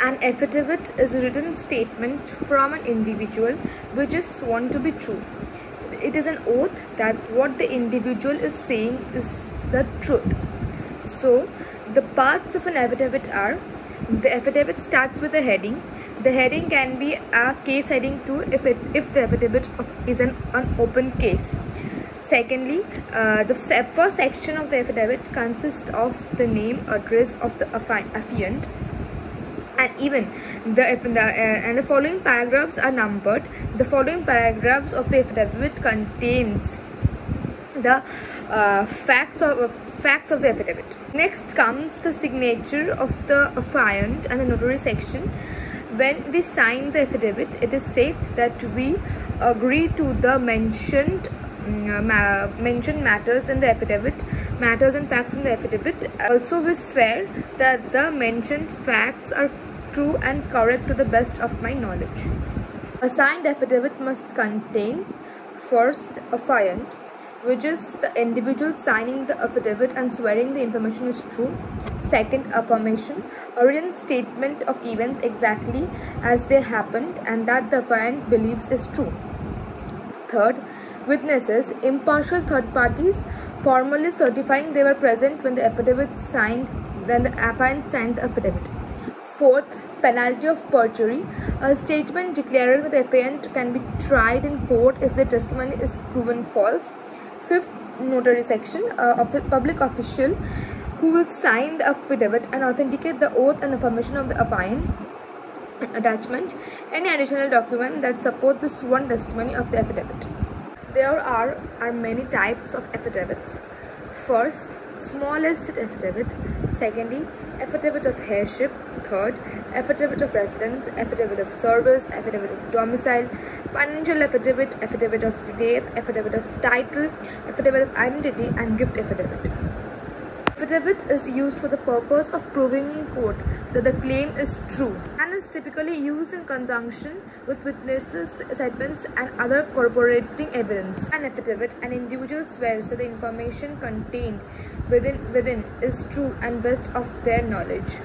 An affidavit is a written statement from an individual which is sworn to be true. It is an oath that what the individual is saying is the truth. So, the parts of an affidavit are: the affidavit starts with a heading. The heading can be a case heading too if the affidavit is an open case. Secondly, the first section of the affidavit consists of the name, address of the affiant, and even the following paragraphs are numbered. The following paragraphs of the affidavit contains the facts of the affidavit. Next comes the signature of the affiant and the notary section. When we sign the affidavit, it is said that we agree to the mentioned matters in the affidavit, matters and facts in the affidavit. Also, we swear that the mentioned facts are true and correct to the best of my knowledge. A signed affidavit must contain: first, affiant, which is the individual signing the affidavit and swearing the information is true. Second, affirmation, a written statement of events exactly as they happened and that the affiant believes is true. Third, witnesses, impartial third parties formally certifying they were present when the affidavit signed, then the affiant signed the affidavit. Fourth, penalty of perjury, a statement declaring that the affiant can be tried in court if their testimony is proven false. Fifth, notary section, of a public official who will sign the affidavit and authenticate the oath and affirmation of the affiant. Attachment, any additional document that support the sworn testimony of the affidavit. There are many types of affidavits. First, small listed affidavit. Secondly, affidavit of heirship. Third, affidavit of residence, affidavit of service, affidavit of domicile, financial affidavit, affidavit of death, affidavit of title, affidavit of identity, and gift affidavit. Affidavit is used for the purpose of proving in court that the claim is true and is typically used in conjunction with witnesses, statements, and other corroborating evidence. An affidavit, an individual swears that the information contained within is true and best of their knowledge.